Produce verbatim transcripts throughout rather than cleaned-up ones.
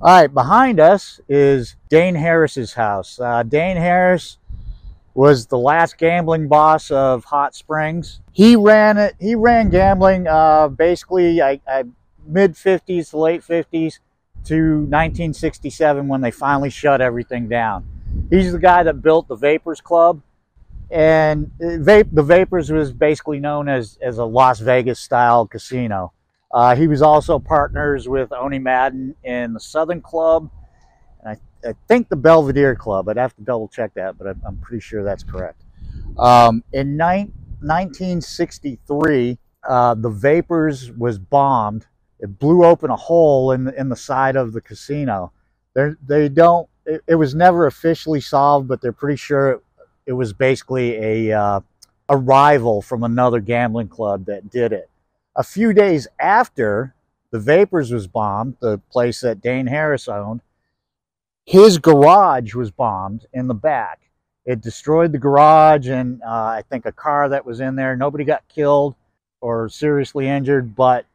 All right, behind us is Dane Harris's house. Uh, Dane Harris was the last gambling boss of Hot Springs. He ran it. He ran gambling uh, basically I, I, mid fifties, late fifties to nineteen sixty-seven when they finally shut everything down. He's the guy that built the Vapors Club, and vape, the Vapors was basically known as, as a Las Vegas style casino. Uh, he was also partners with Owney Madden in the Southern Club, and I, I think the Belvedere Club. I'd have to double check that, but I'm, I'm pretty sure that's correct. Um, in nineteen sixty-three, uh, the Vapors was bombed. It blew open a hole in the, in the side of the casino. They're, they don't. It, it was never officially solved, but they're pretty sure it, it was basically a uh, a rival from another gambling club that did it. A few days after the Vapors was bombed, the place that Dane Harris owned, his garage was bombed in the back. It destroyed the garage and uh, I think a car that was in there. Nobody got killed or seriously injured, but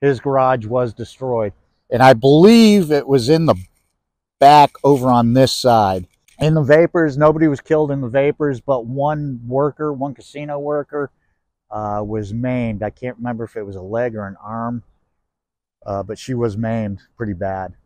his garage was destroyed. And I believe it was in the back over on this side. In the Vapors, nobody was killed in the Vapors, but one worker, one casino worker, Uh, was maimed. I can't remember if it was a leg or an arm, uh, but she was maimed pretty bad.